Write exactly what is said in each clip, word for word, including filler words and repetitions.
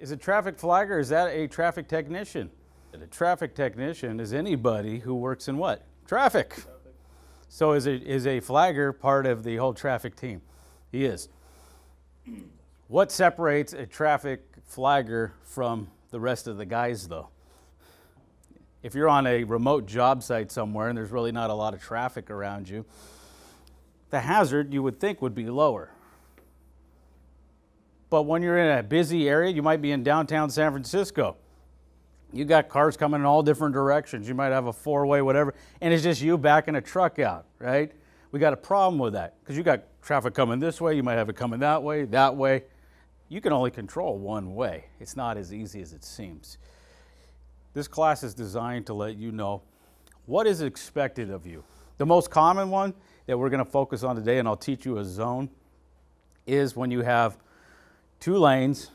Is a traffic flag or is that a traffic technician? A traffic technician is anybody who works in what? Traffic. Traffic. So is a, is a flagger part of the whole traffic team? He is. What separates a traffic flagger from the rest of the guys though? If you're on a remote job site somewhere and there's really not a lot of traffic around you, the hazard you would think would be lower. But when you're in a busy area, you might be in downtown San Francisco. You got cars coming in all different directions. You might have a four-way, whatever, and it's just you backing a truck out, right? We got a problem with that because you got traffic coming this way. You might have it coming that way, that way. You can only control one way. It's not as easy as it seems. This class is designed to let you know what is expected of you. The most common one that we're going to focus on today, and I'll teach you a zone, is when you have two lanes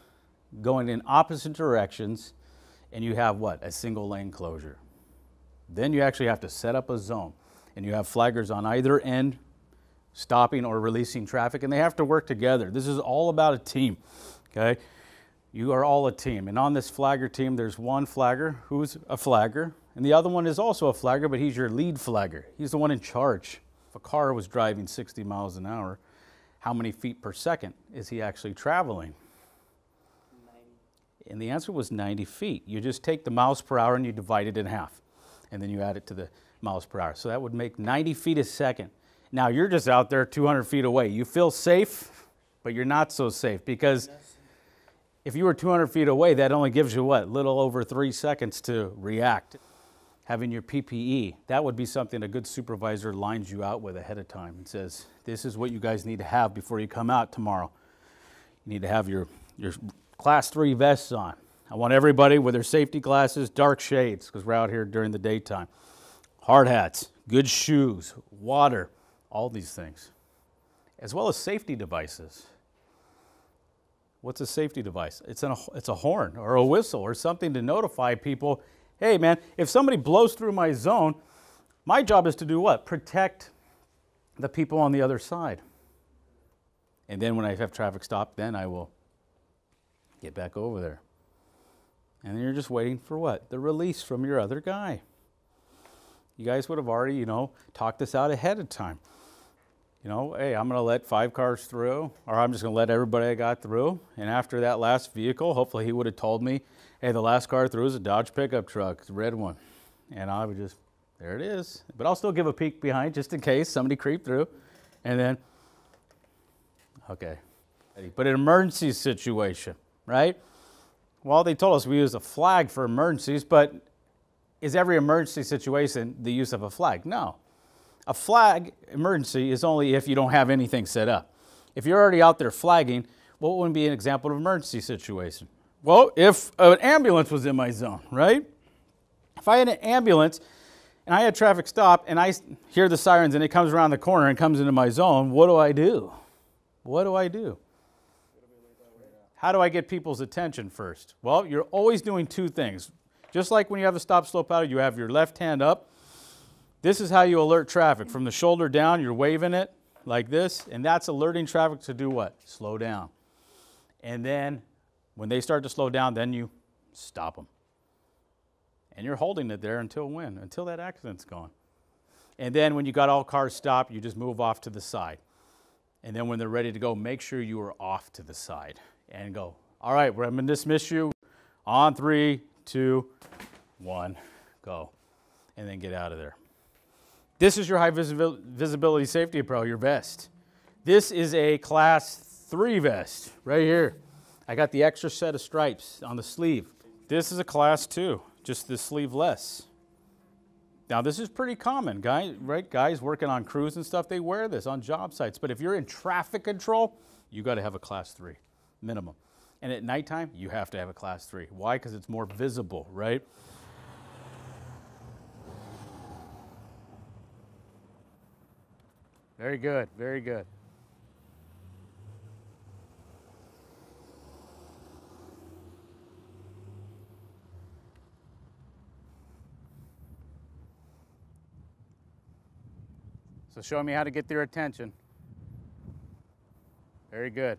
going in opposite directions and you have what? A single lane closure. Then you actually have to set up a zone and you have flaggers on either end stopping or releasing traffic, and they have to work together. This is all about a team, okay? You are all a team, and on this flagger team there's one flagger who's a flagger and the other one is also a flagger, but he's your lead flagger. He's the one in charge. If a car was driving sixty miles an hour, how many feet per second is he actually traveling? ninety. And the answer was ninety feet. You just take the miles per hour and you divide it in half, and then you add it to the miles per hour. So that would make ninety feet a second. Now you're just out there two hundred feet away. You feel safe, but you're not so safe, because if you were two hundred feet away, that only gives you what? Little over three seconds to react. Having your P P E, that would be something a good supervisor lines you out with ahead of time and says, this is what you guys need to have before you come out tomorrow. You need to have your, your class three vests on. I want everybody with their safety glasses, dark shades, because we're out here during the daytime. Hard hats, good shoes, water, all these things, as well as safety devices. What's a safety device? It's, an, it's a horn or a whistle or something to notify people, hey man, if somebody blows through my zone, my job is to do what? Protect the people on the other side. And then when I have traffic stop, then I will get back over there. And then you're just waiting for what? The release from your other guy. You guys would have already, you know, talked this out ahead of time. You know, hey, I'm going to let five cars through, or I'm just going to let everybody I got through. And after that last vehicle, hopefully he would have told me, hey, the last car through is a Dodge pickup truck, it's a red one. And I would just, there it is. But I'll still give a peek behind just in case somebody creeped through. And then, okay. But an emergency situation, right? Well, they told us we use a flag for emergencies, but is every emergency situation the use of a flag? No. A flag emergency is only if you don't have anything set up. If you're already out there flagging, what would be an example of an emergency situation? Well, if an ambulance was in my zone, right? If I had an ambulance and I had traffic stop and I hear the sirens and it comes around the corner and comes into my zone, what do I do? What do I do? How do I get people's attention first? Well, you're always doing two things. Just like when you have a stop slope out, you have your left hand up. This is how you alert traffic. From the shoulder down, you're waving it like this, and that's alerting traffic to do what? Slow down. And then when they start to slow down, then you stop them. And you're holding it there until when? Until that accident's gone. And then when you got all cars stopped, you just move off to the side. And then when they're ready to go, make sure you are off to the side and go, all right, we're going to dismiss you on three, two, one, go. And then get out of there. This is your high visibility safety pro, your vest. This is a class three vest right here. I got the extra set of stripes on the sleeve. This is a class two, just the sleeveless. Now this is pretty common, guys, right? Guys working on crews and stuff, they wear this on job sites. But if you're in traffic control, you got to have a class three minimum. And at nighttime, you have to have a class three. Why? Because it's more visible, right? Very good, very good. So show me how to get their attention. Very good.